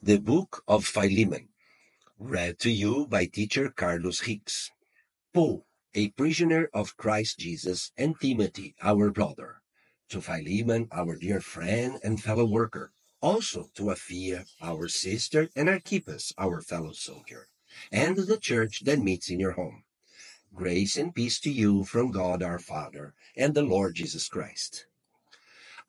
The Book of Philemon, read to you by teacher Carlos Rix. Paul, a prisoner of Christ Jesus, and Timothy, our brother, to Philemon, our dear friend and fellow worker, also to Aphia, our sister, and Archippus, our fellow soldier, and the church that meets in your home. Grace and peace to you from God our Father and the Lord Jesus Christ.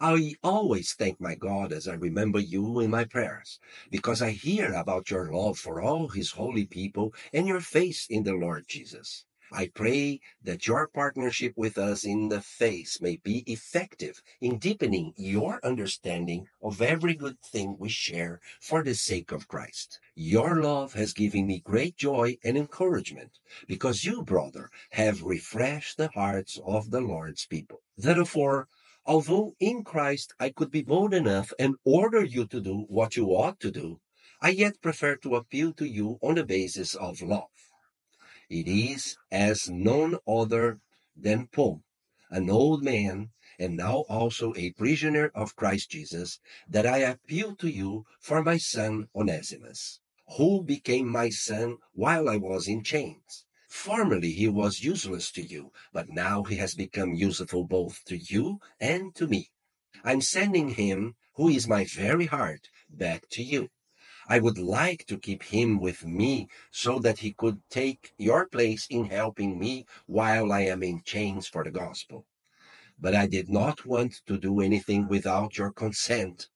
I always thank my God as I remember you in my prayers, because I hear about your love for all his holy people and your faith in the Lord Jesus. I pray that your partnership with us in the faith may be effective in deepening your understanding of every good thing we share for the sake of Christ. Your love has given me great joy and encouragement, because you, brother, have refreshed the hearts of the Lord's people. Therefore, although in Christ I could be bold enough and order you to do what you ought to do, I yet prefer to appeal to you on the basis of love. It is as none other than Paul, an old man, and now also a prisoner of Christ Jesus, that I appeal to you for my son Onesimus, who became my son while I was in chains. Formerly he was useless to you, but now he has become useful both to you and to me. I'm sending him, who is my very heart, back to you. I would like to keep him with me so that he could take your place in helping me while I am in chains for the gospel. But I did not want to do anything without your consent,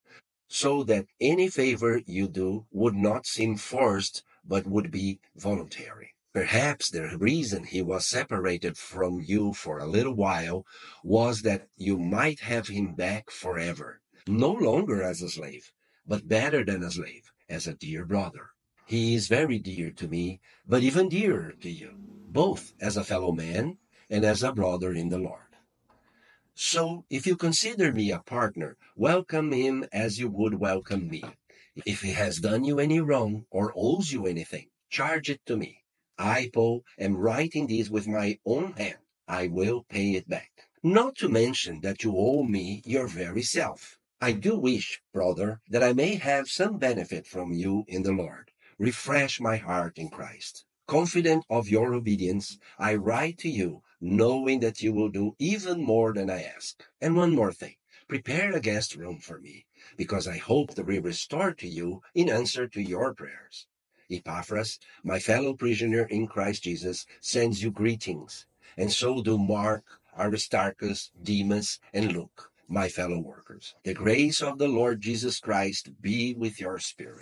so that any favor you do would not seem forced, but would be voluntary. Perhaps the reason he was separated from you for a little while was that you might have him back forever, no longer as a slave, but better than a slave, as a dear brother. He is very dear to me, but even dearer to you, both as a fellow man and as a brother in the Lord. So, if you consider me a partner, welcome him as you would welcome me. If he has done you any wrong or owes you anything, charge it to me. I, Paul, am writing this with my own hand. I will pay it back. Not to mention that you owe me your very self. I do wish, brother, that I may have some benefit from you in the Lord. Refresh my heart in Christ. Confident of your obedience, I write to you, knowing that you will do even more than I ask. And one more thing. Prepare a guest room for me, because I hope to be restored to you in answer to your prayers. Epaphras, my fellow prisoner in Christ Jesus, sends you greetings, and so do Mark, Aristarchus, Demas, and Luke, my fellow workers. The grace of the Lord Jesus Christ be with your spirit.